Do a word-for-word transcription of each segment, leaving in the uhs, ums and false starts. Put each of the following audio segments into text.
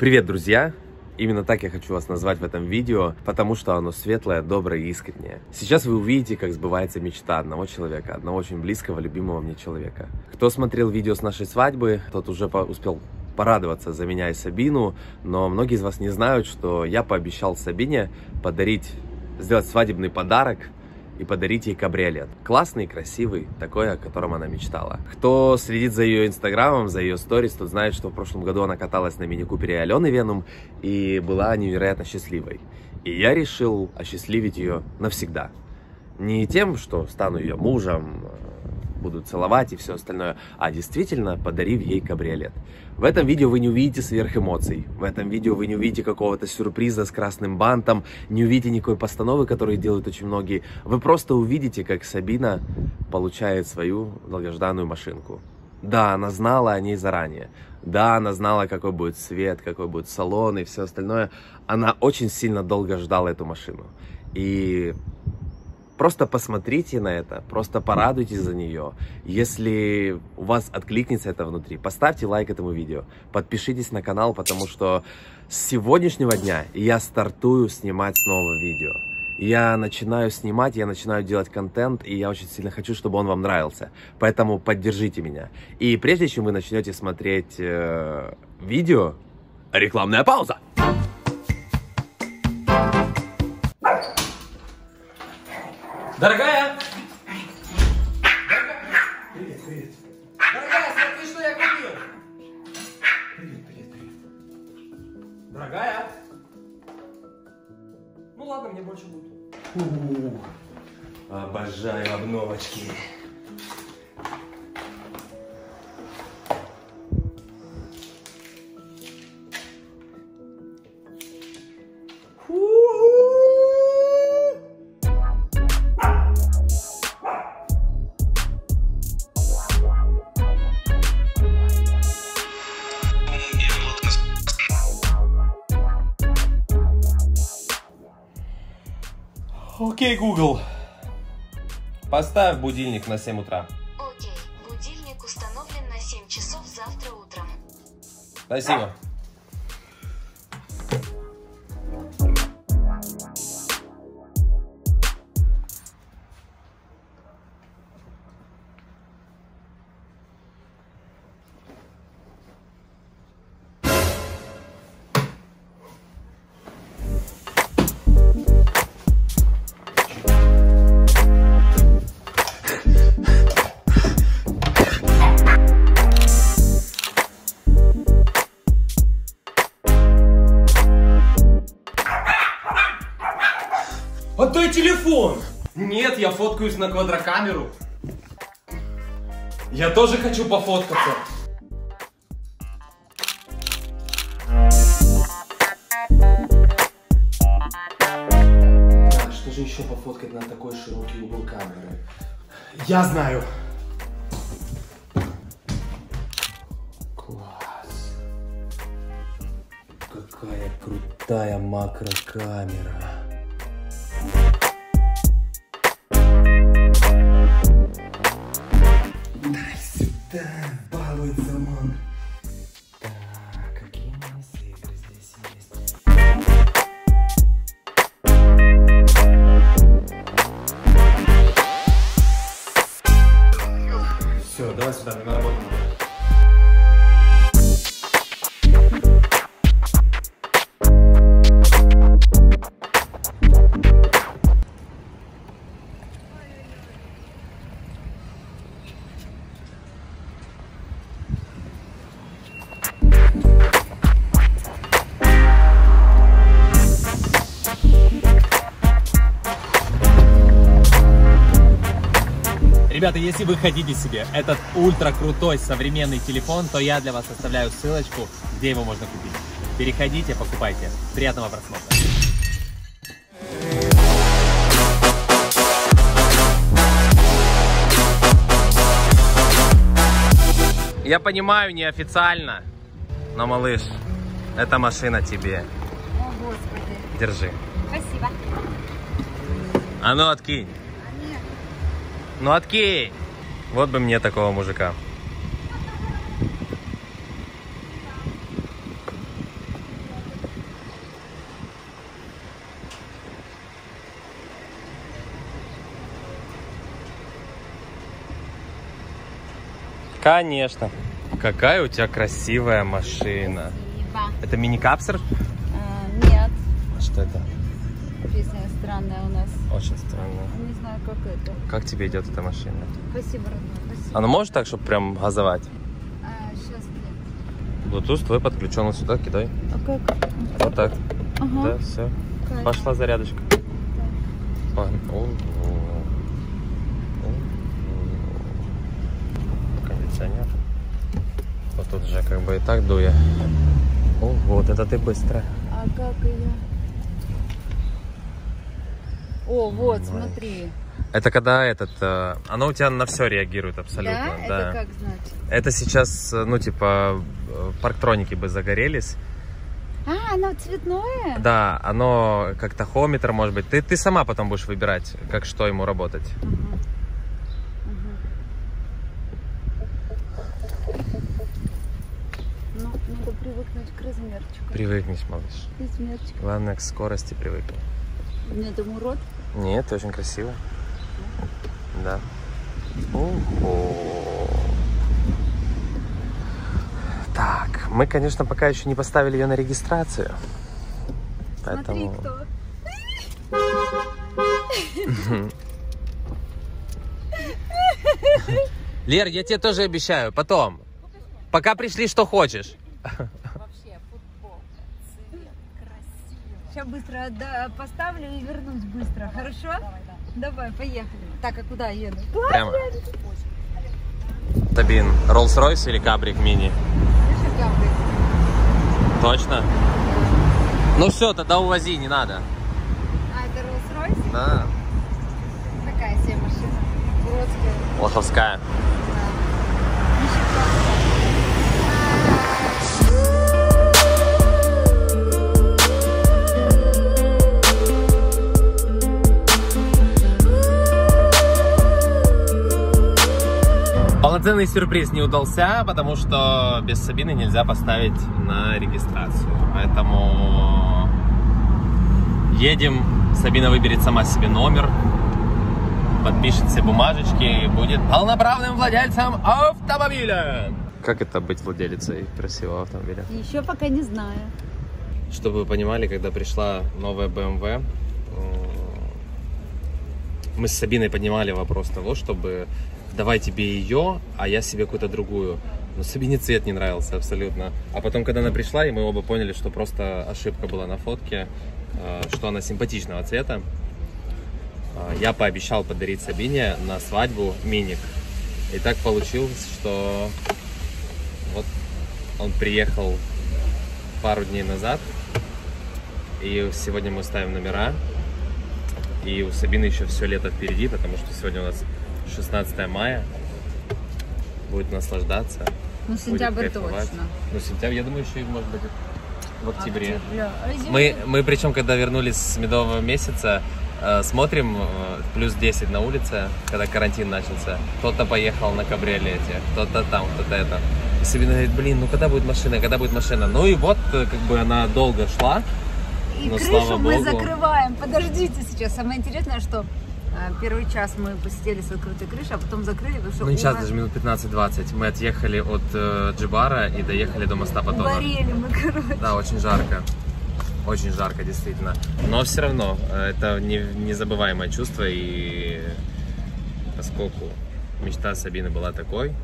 Привет, друзья! Именно так я хочу вас назвать в этом видео, потому что оно светлое, доброе и искреннее. Сейчас вы увидите, как сбывается мечта одного человека, одного очень близкого, любимого мне человека. Кто смотрел видео с нашей свадьбы, тот уже успел порадоваться за меня и Сабину, но многие из вас не знают, что я пообещал Сабине подарить, сделать свадебный подарок и подарить ей кабриолет. Классный, красивый, такой, о котором она мечтала. Кто следит за ее инстаграмом, за ее сторис, тот знает, что в прошлом году она каталась на мини-купере Алены Венум и была невероятно счастливой. И я решил осчастливить ее навсегда. Не тем, что стану ее мужем, буду целовать и все остальное, а действительно подарив ей кабриолет. В этом видео вы не увидите сверхэмоций, в этом видео вы не увидите какого-то сюрприза с красным бантом, не увидите никакой постановы, которую делают очень многие. Вы просто увидите, как Сабина получает свою долгожданную машинку. Да, она знала о ней заранее. Да, она знала, какой будет цвет, какой будет салон и все остальное. Она очень сильно долго ждала эту машину. И просто посмотрите на это, просто порадуйтесь за нее. Если у вас откликнется это внутри, поставьте лайк этому видео, подпишитесь на канал, потому что с сегодняшнего дня я стартую снимать снова видео. Я начинаю снимать, я начинаю делать контент, и я очень сильно хочу, чтобы он вам нравился. Поэтому поддержите меня. И прежде чем вы начнете смотреть э, видео, рекламная пауза! Дорогая! Привет, привет. Дорогая, смотри, что я купил. Привет, привет, привет. Дорогая! Ну ладно, мне больше будет. У-у-у. Обожаю обновочки. Окей, Гугл, поставь будильник на семь утра. Окей, будильник установлен на семь часов завтра утром. Спасибо. Отдай телефон! Нет, я фоткаюсь на квадрокамеру. Я тоже хочу пофоткаться. А что же еще пофоткать на такой широкий угол камеры? Я знаю. Класс. Какая крутая макрокамера. Да, балуется он. Так, какие у нас игры здесь есть? Все, давай сюда, мне надо работать. Ребята, если вы хотите себе этот ультра крутой современный телефон, то я для вас оставляю ссылочку, где его можно купить. Переходите, покупайте. Приятного просмотра. Я понимаю, неофициально, но, малыш, эта машина тебе. О, Господи. Держи. Спасибо. А ну, откинь. Ну откинь! Вот бы мне такого мужика. Конечно. Какая у тебя красивая машина. Спасибо. Это мини-капсер? А, нет. Что это? Песня странная у нас. Очень странная. Не знаю, как это. Как тебе идет эта машина? Спасибо, родной. Спасибо. Она может так, чтобы прям газовать? А, сейчас нет. Bluetooth твой подключен сюда, кидай. А как? Вот так. Ага. Да, все. Как? Пошла зарядочка. Да. Кондиционер. Вот тут же как бы и так дуя. О, вот это ты быстро. А как ее? О, вот, смотри. Это когда этот... Оно у тебя на все реагирует абсолютно. Да? Да. Это как значит? Это сейчас, ну, типа, парктроники бы загорелись. А, оно цветное? Да, оно как тахометр, может быть. Ты, ты сама потом будешь выбирать, как что ему работать. Угу. Угу. Ну, надо привыкнуть к размерчику. Привыкнись, малыш. Размерчик. Главное, к скорости привыкни. Нет, это урод? Нет, ты очень красиво. Да. Ого. Так, мы, конечно, пока еще не поставили ее на регистрацию. Поэтому... Смотри, кто. Лер, я тебе тоже обещаю, потом. Пока пришли, что хочешь. Сейчас быстро да, поставлю и вернусь быстро. Давай, хорошо? Давай, да. Давай, поехали. Так, а куда еду? Прямо. Сабин, Роллс-Ройс или Кабрик мини? Кабрик. Точно? Ну все, тогда увози, не надо. А, это Роллс-Ройс? Да. Какая себе машина? Уродская. Лоховская. Полноценный сюрприз не удался, потому что без Сабины нельзя поставить на регистрацию. Поэтому едем, Сабина выберет сама себе номер, подпишет все бумажечки и будет полноправным владельцем автомобиля. Как это быть владелицей красивого автомобиля? Еще пока не знаю. Чтобы вы понимали, когда пришла новая бэ эм вэ, мы с Сабиной поднимали вопрос того, чтобы... давай тебе ее, а я себе какую-то другую. Но Сабине цвет не нравился абсолютно. А потом, когда она пришла, и мы оба поняли, что просто ошибка была на фотке, что она симпатичного цвета. Я пообещал подарить Сабине на свадьбу миник. И так получилось, что вот он приехал пару дней назад. И сегодня мы ставим номера. И у Сабины еще все лето впереди, потому что сегодня у нас шестнадцатое мая, будет наслаждаться. Ну, сентябрь точно. Ну, сентябрь, я думаю, еще и, может быть, в октябре. Октября. Мы, мы, причем, когда вернулись с медового месяца, э, смотрим, э, плюс десять на улице, когда карантин начался. Кто-то поехал на кабриолете, кто-то там, кто-то это. И Сабина говорит, блин, ну когда будет машина, когда будет машина? Ну и вот, как бы она долго шла. И но, крышу слава мы богу, закрываем. Подождите сейчас. Самое интересное, что... Первый час мы посидели с открытой крышей, а потом закрыли, потому что... Ну, не час, нас... даже минут пятнадцать-двадцать. Мы отъехали от э, Джибара и доехали до моста Патона. Горели мы, короче. Да, очень жарко. Очень жарко, действительно. Но все равно, это не, незабываемое чувство. И поскольку мечта Сабины была такой,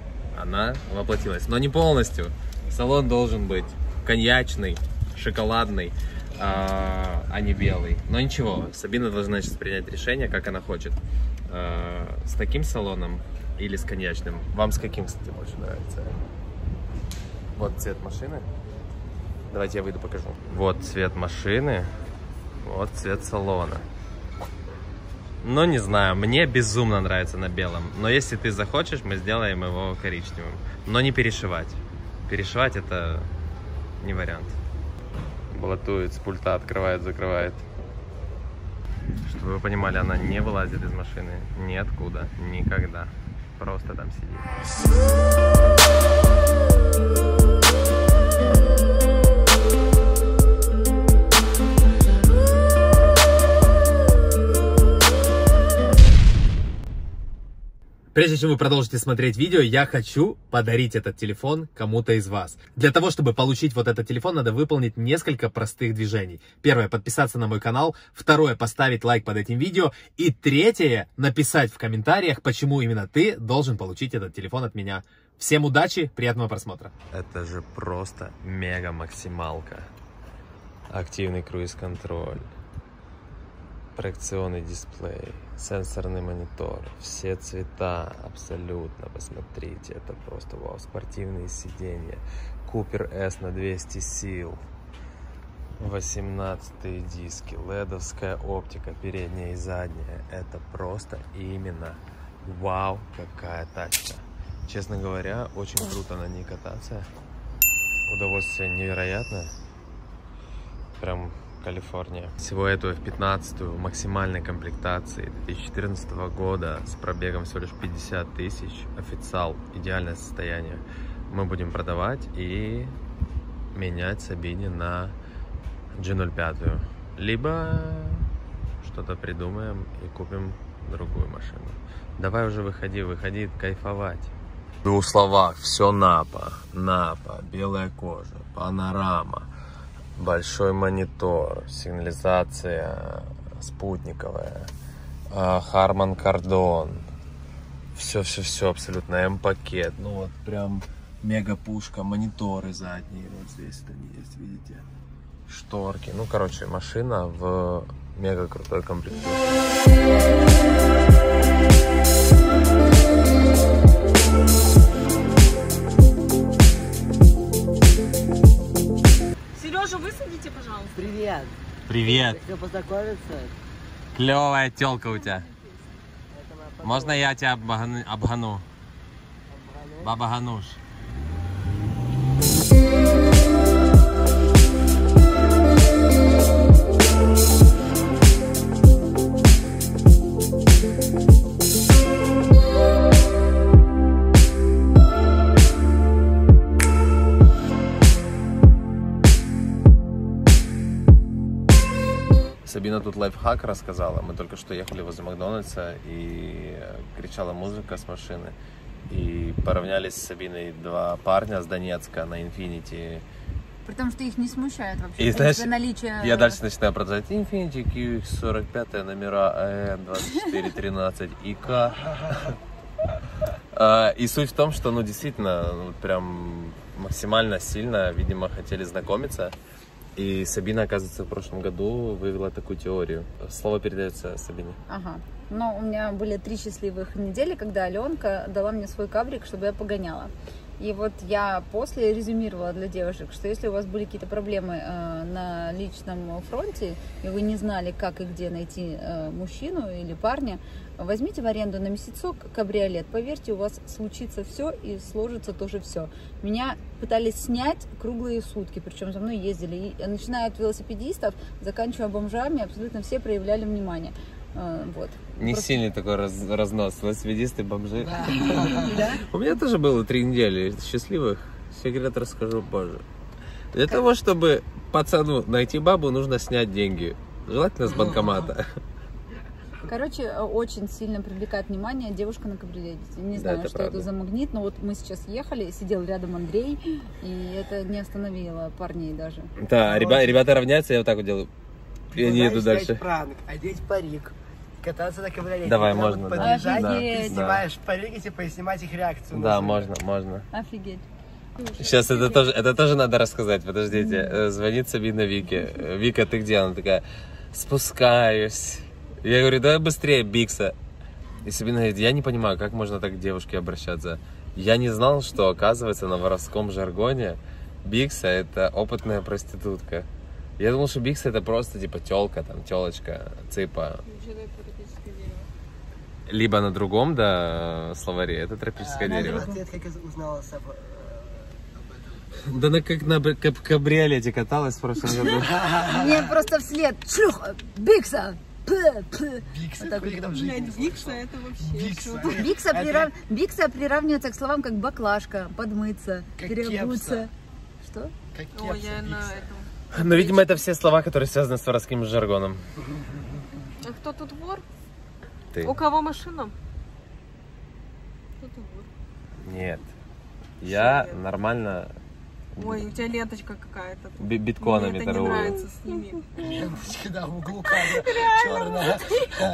она воплотилась. Но не полностью. Салон должен быть коньячный, шоколадный, а не белый. Но ничего, Сабина должна сейчас принять решение, как она хочет. С таким салоном или с коньячным? Вам с каким, кстати, больше нравится? Вот цвет машины. Давайте я выйду покажу. Вот цвет машины, вот цвет салона. Ну, не знаю, мне безумно нравится на белом. Но если ты захочешь, мы сделаем его коричневым. Но не перешивать. Перешивать это не вариант. Балатует, с пульта открывает, закрывает. Чтобы вы понимали, она не вылазит из машины ниоткуда, никогда. Просто там сидит. Прежде чем вы продолжите смотреть видео, я хочу подарить этот телефон кому-то из вас. Для того, чтобы получить вот этот телефон, надо выполнить несколько простых движений. Первое, подписаться на мой канал. Второе, поставить лайк под этим видео. И третье, написать в комментариях, почему именно ты должен получить этот телефон от меня. Всем удачи, приятного просмотра. Это же просто мега максималка. Активный круиз-контроль. Проекционный дисплей, сенсорный монитор, все цвета абсолютно, посмотрите, это просто вау, спортивные сиденья, Cooper S на двести сил, восемнадцатые диски, ледовская оптика, передняя и задняя, это просто именно вау, какая тачка. Честно говоря, очень круто на ней кататься, удовольствие невероятное, прям... Калифорния. Всего этого в пятнадцатую в максимальной комплектации две тысячи четырнадцатого года с пробегом всего лишь пятьдесят тысяч. Официал. Идеальное состояние. Мы будем продавать и менять Сабине на джи ноль пять. Либо что-то придумаем и купим другую машину. Давай уже выходи, выходи кайфовать. В двух словах. Все Напа. Напа. Белая кожа. Панорама. Большой монитор, сигнализация спутниковая, Harman Kardon, все-все-все абсолютно, М-пакет, ну вот прям мега пушка, мониторы задние, вот здесь они есть, видите, шторки, ну короче, машина в мега крутой комплектации. Высадите, пожалуйста. Привет. Привет. Хочу познакомиться. Клевая телка у тебя. Можно я тебя обгану? обгану? Баба Гануш. Сабина тут лайфхак рассказала, мы только что ехали возле Макдональдса и кричала музыка с машины. И поравнялись с Сабиной два парня с Донецка на Infinity. При том, что их не смущает вообще. И, знаешь, наличие... Я дальше начинаю продолжать. Infinity, кью икс сорок пять, номера а эн двадцать четыре тринадцать и К. И суть в том, что ну действительно прям максимально сильно, видимо, хотели знакомиться. И Сабина, оказывается, в прошлом году вывела такую теорию. Слово передается Сабине. Ага. Но у меня были три счастливых недели, когда Аленка дала мне свой кабрик, чтобы я погоняла. И вот я после резюмировала для девушек, что если у вас были какие-то проблемы э, на личном фронте, и вы не знали, как и где найти э, мужчину или парня, возьмите в аренду на месяцок кабриолет. Поверьте, у вас случится все и сложится тоже все. Меня пытались снять круглые сутки, причем за мной ездили. И, начиная от велосипедистов, заканчивая бомжами, абсолютно все проявляли внимание. Вот. Не Просто... сильный такой раз, разнос, велосипедисты, бомжи. У меня тоже было три недели счастливых, секрет расскажу позже. Для того, чтобы пацану найти бабу, нужно снять деньги, желательно с банкомата. Короче, очень сильно привлекает внимание девушка на кабриолете. Не знаю, да, это что правда. Это за магнит, но вот мы сейчас ехали, сидел рядом Андрей, и это не остановило парней даже. Да, вот. ребя ребята равняются, я вот так вот делаю. Я не еду дальше. Пранк, одеть парик. Кататься на кабриолете. Давай, когда можно, да. Подъезжать, да. Ты снимаешь парики, типа, и снимать их реакцию. Да, можно, можно. Офигеть. Сейчас это тоже, это тоже надо рассказать, подождите. Mm-hmm. Звонит Сабина Вике. Вика, ты где? Она такая, спускаюсь. Я говорю, давай быстрее, Бикса. И Сабина говорит, я не понимаю, как можно так к девушке обращаться. Я не знал, что, оказывается, на воровском жаргоне Бикса — это опытная проститутка. Я думал, что Бикса — это просто типа телка, там, телочка, цыпа. Либо на другом, да, словаре, это тропическое а, дерево. Как узнала об этом? Да она как на кабриолете каталась в прошлом году. Мне просто вслед, чух, Бикса! Бикса, это вообще... Бикса приравнивается к словам, как баклажка, подмыться, переобуться. Что? Как кепса, Бикса. Ну, видимо, это все слова, которые связаны с воровским жаргоном. А кто тут вор? Ты. У кого машина? Нет. Я нормально... Ой, у тебя ленточка какая-то. Биткоинами торгую. Мне это не нравится с ними. Ленточка, да, в углу камера черная.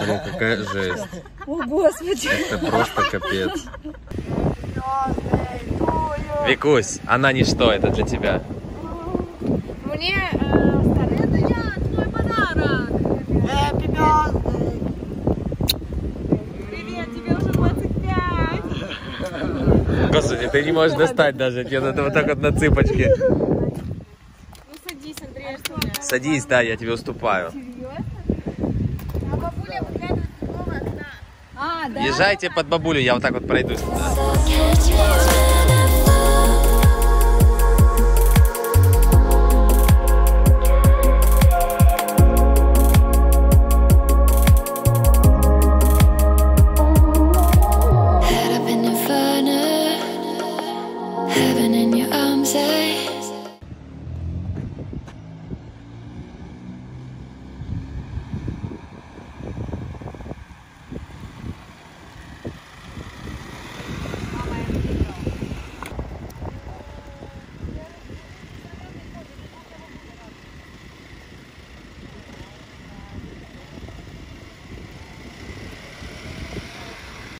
Блин, какая жесть. О, Господи. Это просто капец. Викусь, она ничто, это для тебя. Мне... Это я, твой подарок. Happy birthday. Привет, тебе уже двадцать пять. Господи, ты не можешь достать даже, тебе надо вот так вот на цыпочке. Ну садись, Андрей, что ли? Садись, да, я тебе уступаю. Серьезно? А бабуля выглядывает из другого окна. А, да? Езжайте под бабулю, я вот так вот пройдусь. Да.